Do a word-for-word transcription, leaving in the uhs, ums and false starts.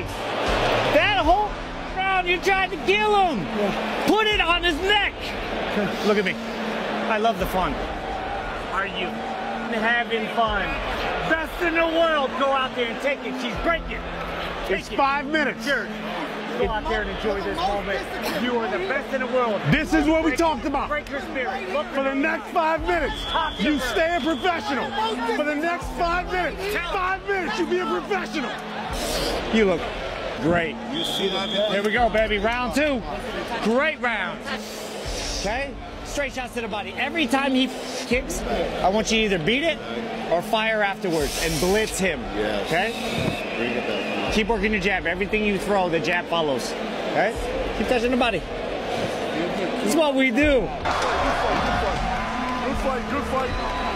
guy. That whole round, you tried to kill him. Yeah. Put it on his neck. Look at me. I love the fun. Are you having fun? Best in the world. Go out there and take it. She's breaking. Take it's it. Five minutes. Sure. Go it's out there and enjoy this moment. You are the best in the world. This is what we break, talked about. Break her spirit. Look for the next five minutes, you stay a professional. For the next five minutes, five minutes, you be a professional. You look great. Here we go, baby. Round two. Great round. Okay? Straight shots to the body. Every time he kicks, I want you to either beat it or fire afterwards and blitz him. Okay? Keep working your jab. Everything you throw, the jab follows. Okay? Keep touching the body. That's what we do. Good fight, good fight. Good fight, good fight.